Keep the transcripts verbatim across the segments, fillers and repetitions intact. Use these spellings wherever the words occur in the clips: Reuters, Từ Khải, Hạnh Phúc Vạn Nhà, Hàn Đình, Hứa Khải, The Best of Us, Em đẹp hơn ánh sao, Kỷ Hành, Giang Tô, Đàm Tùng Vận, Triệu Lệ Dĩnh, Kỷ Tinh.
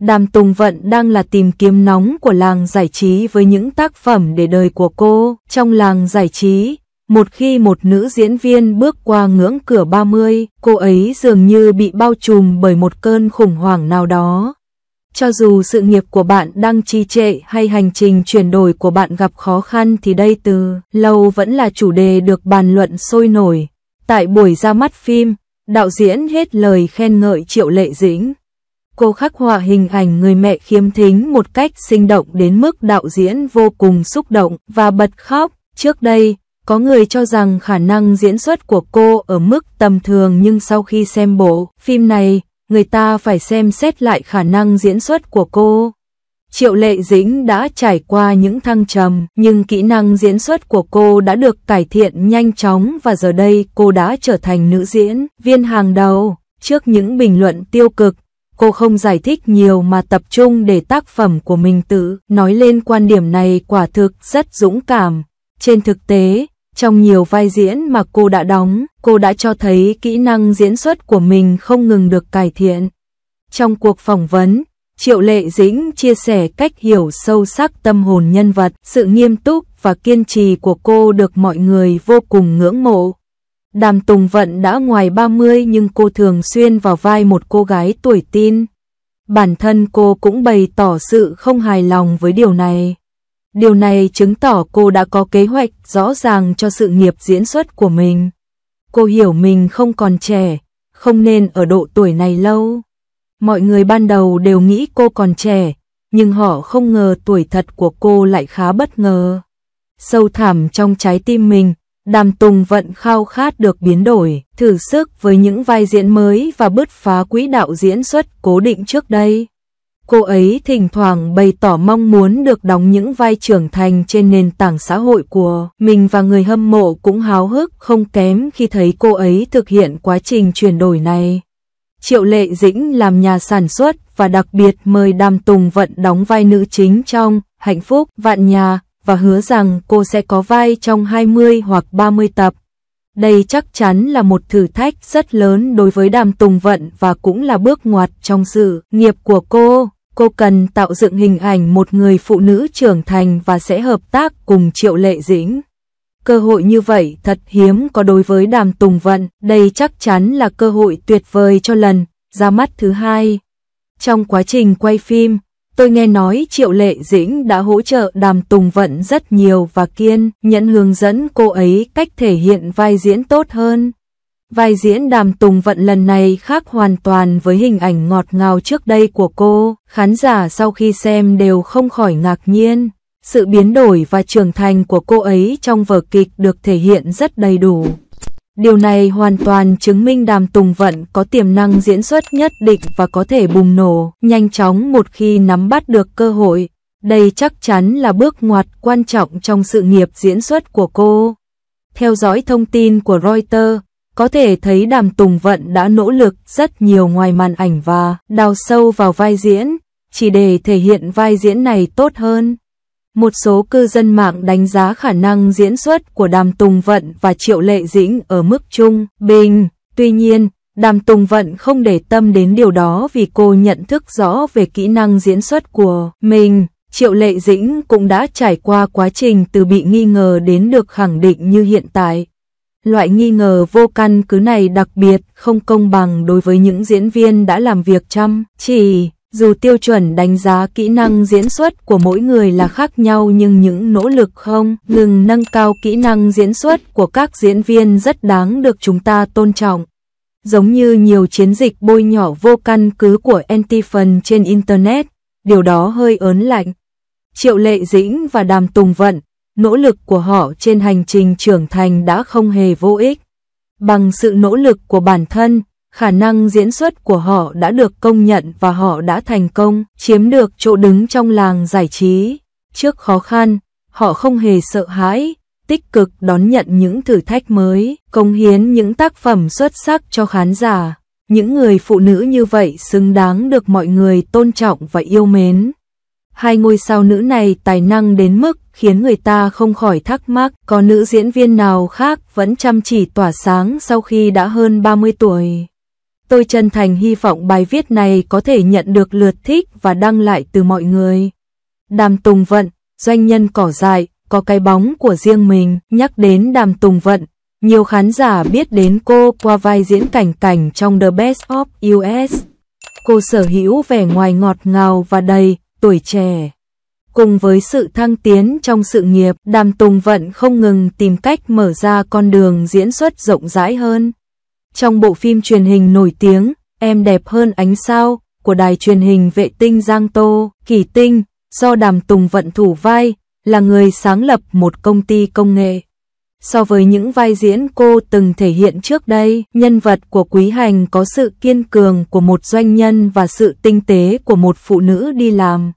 Đàm Tùng Vận đang là tìm kiếm nóng của làng giải trí với những tác phẩm để đời của cô. Trong làng giải trí, một khi một nữ diễn viên bước qua ngưỡng cửa ba mươi, cô ấy dường như bị bao trùm bởi một cơn khủng hoảng nào đó. Cho dù sự nghiệp của bạn đang trì trệ hay hành trình chuyển đổi của bạn gặp khó khăn thì đây từ lâu vẫn là chủ đề được bàn luận sôi nổi. Tại buổi ra mắt phim, đạo diễn hết lời khen ngợi Triệu Lệ Dĩnh. Cô khắc họa hình ảnh người mẹ khiếm thính một cách sinh động đến mức đạo diễn vô cùng xúc động và bật khóc. Trước đây, có người cho rằng khả năng diễn xuất của cô ở mức tầm thường, nhưng sau khi xem bộ phim này, người ta phải xem xét lại khả năng diễn xuất của cô. Triệu Lệ Dĩnh đã trải qua những thăng trầm, nhưng kỹ năng diễn xuất của cô đã được cải thiện nhanh chóng và giờ đây cô đã trở thành nữ diễn viên hàng đầu. Trước những bình luận tiêu cực, cô không giải thích nhiều mà tập trung để tác phẩm của mình tự nói lên quan điểm này, quả thực rất dũng cảm. Trên thực tế, trong nhiều vai diễn mà cô đã đóng, cô đã cho thấy kỹ năng diễn xuất của mình không ngừng được cải thiện. Trong cuộc phỏng vấn, Triệu Lệ Dĩnh chia sẻ cách hiểu sâu sắc tâm hồn nhân vật, sự nghiêm túc và kiên trì của cô được mọi người vô cùng ngưỡng mộ. Đàm Tùng Vận đã ngoài ba mươi nhưng cô thường xuyên vào vai một cô gái tuổi teen. Bản thân cô cũng bày tỏ sự không hài lòng với điều này. Điều này chứng tỏ cô đã có kế hoạch rõ ràng cho sự nghiệp diễn xuất của mình. Cô hiểu mình không còn trẻ, không nên ở độ tuổi này lâu. Mọi người ban đầu đều nghĩ cô còn trẻ, nhưng họ không ngờ tuổi thật của cô lại khá bất ngờ. Sâu thẳm trong trái tim mình, Đàm Tùng Vận khao khát được biến đổi, thử sức với những vai diễn mới và bứt phá quỹ đạo diễn xuất cố định trước đây. Cô ấy thỉnh thoảng bày tỏ mong muốn được đóng những vai trưởng thành trên nền tảng xã hội của mình và người hâm mộ cũng háo hức không kém khi thấy cô ấy thực hiện quá trình chuyển đổi này. Triệu Lệ Dĩnh làm nhà sản xuất và đặc biệt mời Đàm Tùng Vận đóng vai nữ chính trong Hạnh Phúc Vạn Nhà và hứa rằng cô sẽ có vai trong hai mươi hoặc ba mươi tập. Đây chắc chắn là một thử thách rất lớn đối với Đàm Tùng Vận và cũng là bước ngoặt trong sự nghiệp của cô. Cô cần tạo dựng hình ảnh một người phụ nữ trưởng thành và sẽ hợp tác cùng Triệu Lệ Dĩnh. Cơ hội như vậy thật hiếm có đối với Đàm Tùng Vận, đây chắc chắn là cơ hội tuyệt vời cho lần ra mắt thứ hai. Trong quá trình quay phim, tôi nghe nói Triệu Lệ Dĩnh đã hỗ trợ Đàm Tùng Vận rất nhiều và kiên nhẫn hướng dẫn cô ấy cách thể hiện vai diễn tốt hơn. Vai diễn Đàm Tùng Vận lần này khác hoàn toàn với hình ảnh ngọt ngào trước đây của cô. Khán giả sau khi xem đều không khỏi ngạc nhiên. Sự biến đổi và trưởng thành của cô ấy trong vở kịch được thể hiện rất đầy đủ. Điều này hoàn toàn chứng minh Đàm Tùng Vận có tiềm năng diễn xuất nhất định và có thể bùng nổ nhanh chóng một khi nắm bắt được cơ hội. Đây chắc chắn là bước ngoặt quan trọng trong sự nghiệp diễn xuất của cô. Theo dõi thông tin của Reuters, có thể thấy Đàm Tùng Vận đã nỗ lực rất nhiều ngoài màn ảnh và đào sâu vào vai diễn, chỉ để thể hiện vai diễn này tốt hơn. Một số cư dân mạng đánh giá khả năng diễn xuất của Đàm Tùng Vận và Triệu Lệ Dĩnh ở mức trung bình. Tuy nhiên, Đàm Tùng Vận không để tâm đến điều đó vì cô nhận thức rõ về kỹ năng diễn xuất của mình. Triệu Lệ Dĩnh cũng đã trải qua quá trình từ bị nghi ngờ đến được khẳng định như hiện tại. Loại nghi ngờ vô căn cứ này đặc biệt không công bằng đối với những diễn viên đã làm việc chăm chỉ. Dù tiêu chuẩn đánh giá kỹ năng diễn xuất của mỗi người là khác nhau nhưng những nỗ lực không ngừng nâng cao kỹ năng diễn xuất của các diễn viên rất đáng được chúng ta tôn trọng. Giống như nhiều chiến dịch bôi nhọ vô căn cứ của anti-fan trên Internet, điều đó hơi ớn lạnh. Triệu Lệ Dĩnh và Đàm Tùng Vận, nỗ lực của họ trên hành trình trưởng thành đã không hề vô ích. Bằng sự nỗ lực của bản thân, khả năng diễn xuất của họ đã được công nhận và họ đã thành công chiếm được chỗ đứng trong làng giải trí. Trước khó khăn, họ không hề sợ hãi, tích cực đón nhận những thử thách mới, cống hiến những tác phẩm xuất sắc cho khán giả. Những người phụ nữ như vậy xứng đáng được mọi người tôn trọng và yêu mến. Hai ngôi sao nữ này tài năng đến mức khiến người ta không khỏi thắc mắc có nữ diễn viên nào khác vẫn chăm chỉ tỏa sáng sau khi đã hơn ba mươi tuổi. Tôi chân thành hy vọng bài viết này có thể nhận được lượt thích và đăng lại từ mọi người. Đàm Tùng Vận, doanh nhân cỏ dại, có cái bóng của riêng mình. Nhắc đến Đàm Tùng Vận, nhiều khán giả biết đến cô qua vai diễn Cảnh Cảnh trong The Best of Us. Cô sở hữu vẻ ngoài ngọt ngào và đầy tuổi trẻ. Cùng với sự thăng tiến trong sự nghiệp, Đàm Tùng Vận không ngừng tìm cách mở ra con đường diễn xuất rộng rãi hơn. Trong bộ phim truyền hình nổi tiếng Em Đẹp Hơn Ánh Sao của đài truyền hình vệ tinh Giang Tô, Kỷ Tinh, do Đàm Tùng Vận thủ vai, là người sáng lập một công ty công nghệ. So với những vai diễn cô từng thể hiện trước đây, nhân vật của Quý Hành có sự kiên cường của một doanh nhân và sự tinh tế của một phụ nữ đi làm.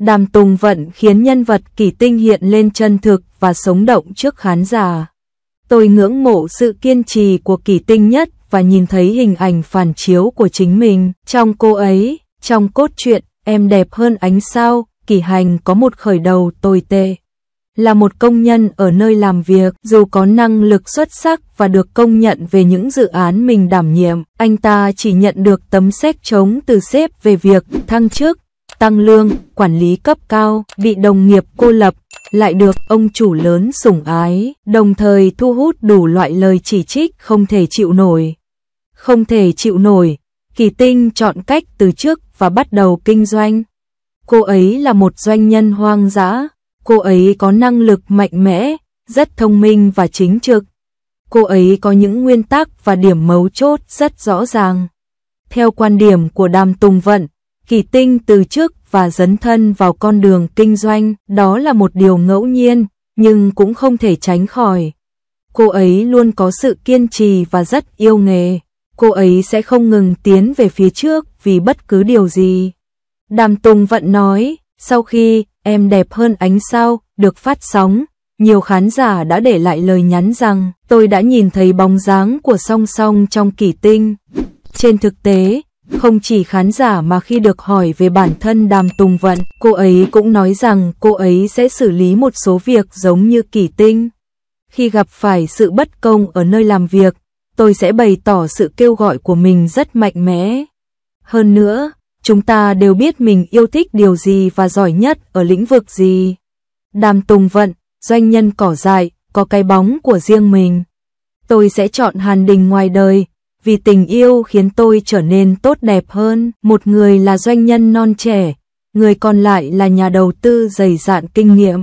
Đàm Tùng Vận khiến nhân vật Kỷ Tinh hiện lên chân thực và sống động trước khán giả. Tôi ngưỡng mộ sự kiên trì của Kỷ Tinh nhất và nhìn thấy hình ảnh phản chiếu của chính mình trong cô ấy. Trong cốt truyện Em Đẹp Hơn Ánh Sao, Kỷ Hành có một khởi đầu tồi tệ. Là một công nhân ở nơi làm việc, dù có năng lực xuất sắc và được công nhận về những dự án mình đảm nhiệm, anh ta chỉ nhận được tấm séc trống từ sếp về việc thăng chức, tăng lương, quản lý cấp cao, bị đồng nghiệp cô lập, lại được ông chủ lớn sủng ái, đồng thời thu hút đủ loại lời chỉ trích không thể chịu nổi. Không thể chịu nổi, Kỷ Tinh chọn cách từ chức và bắt đầu kinh doanh. Cô ấy là một doanh nhân hoang dã. Cô ấy có năng lực mạnh mẽ, rất thông minh và chính trực. Cô ấy có những nguyên tắc và điểm mấu chốt rất rõ ràng. Theo quan điểm của Đàm Tùng Vận, Kỷ Tinh từ chức và dấn thân vào con đường kinh doanh, đó là một điều ngẫu nhiên, nhưng cũng không thể tránh khỏi. Cô ấy luôn có sự kiên trì và rất yêu nghề. Cô ấy sẽ không ngừng tiến về phía trước vì bất cứ điều gì. Đàm Tùng Vận nói, sau khi Em Đẹp Hơn Ánh Sao được phát sóng, nhiều khán giả đã để lại lời nhắn rằng tôi đã nhìn thấy bóng dáng của song song trong Kỷ Tinh. Trên thực tế, không chỉ khán giả mà khi được hỏi về bản thân Đàm Tùng Vận, cô ấy cũng nói rằng cô ấy sẽ xử lý một số việc giống như Kỷ Tinh. Khi gặp phải sự bất công ở nơi làm việc, tôi sẽ bày tỏ sự kêu gọi của mình rất mạnh mẽ. Hơn nữa, chúng ta đều biết mình yêu thích điều gì và giỏi nhất ở lĩnh vực gì. Đàm Tùng Vận, doanh nhân cỏ dại, có cái bóng của riêng mình. Tôi sẽ chọn Hàn Đình ngoài đời, vì tình yêu khiến tôi trở nên tốt đẹp hơn. Một người là doanh nhân non trẻ, người còn lại là nhà đầu tư dày dạn kinh nghiệm.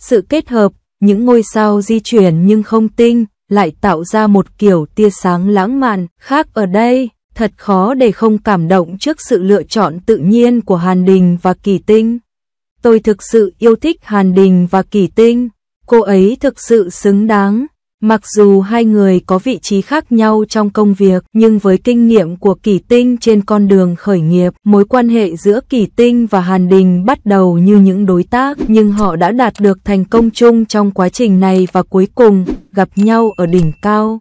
Sự kết hợp, những ngôi sao di chuyển nhưng không tinh, lại tạo ra một kiểu tia sáng lãng mạn khác ở đây. Thật khó để không cảm động trước sự lựa chọn tự nhiên của Hàn Đình và Kỷ Tinh. Tôi thực sự yêu thích Hàn Đình và Kỷ Tinh. Cô ấy thực sự xứng đáng. Mặc dù hai người có vị trí khác nhau trong công việc, nhưng với kinh nghiệm của Kỷ Tinh trên con đường khởi nghiệp, mối quan hệ giữa Kỷ Tinh và Hàn Đình bắt đầu như những đối tác, nhưng họ đã đạt được thành công chung trong quá trình này và cuối cùng gặp nhau ở đỉnh cao.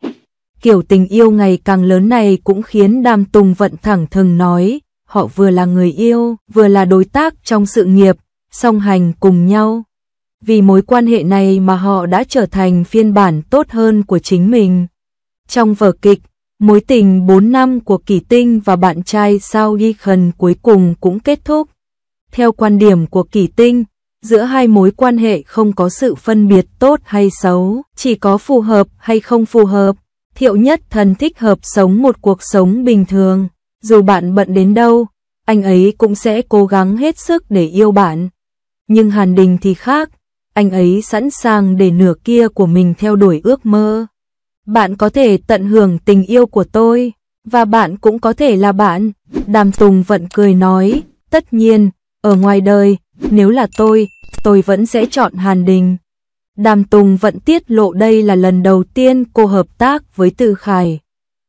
Kiểu tình yêu ngày càng lớn này cũng khiến Đàm Tùng Vận thẳng thừng nói, họ vừa là người yêu, vừa là đối tác trong sự nghiệp, song hành cùng nhau. Vì mối quan hệ này mà họ đã trở thành phiên bản tốt hơn của chính mình. Trong vở kịch, mối tình bốn năm của Kỷ Tinh và bạn trai Sao Ghi Khẩn cuối cùng cũng kết thúc. Theo quan điểm của Kỷ Tinh, giữa hai mối quan hệ không có sự phân biệt tốt hay xấu, chỉ có phù hợp hay không phù hợp. Thiệu nhất thần thích hợp sống một cuộc sống bình thường. Dù bạn bận đến đâu, anh ấy cũng sẽ cố gắng hết sức để yêu bạn. Nhưng Hàn Đình thì khác, anh ấy sẵn sàng để nửa kia của mình theo đuổi ước mơ. Bạn có thể tận hưởng tình yêu của tôi, và bạn cũng có thể là bạn. Đàm Tùng Vận cười nói, tất nhiên, ở ngoài đời, nếu là tôi, tôi vẫn sẽ chọn Hàn Đình. Đàm Tùng Vận tiết lộ đây là lần đầu tiên cô hợp tác với Từ Khải.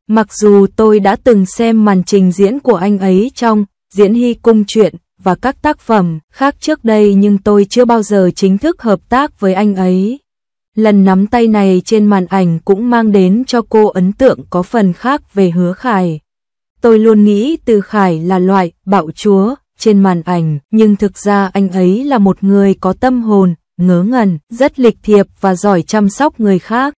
Mặc dù tôi đã từng xem màn trình diễn của anh ấy trong Diễn Hy Cung Truyện và các tác phẩm khác trước đây, nhưng tôi chưa bao giờ chính thức hợp tác với anh ấy. Lần nắm tay này trên màn ảnh cũng mang đến cho cô ấn tượng có phần khác về Hứa Khải. Tôi luôn nghĩ Từ Khải là loại bạo chúa trên màn ảnh, nhưng thực ra anh ấy là một người có tâm hồn, ngớ ngẩn, rất lịch thiệp và giỏi chăm sóc người khác.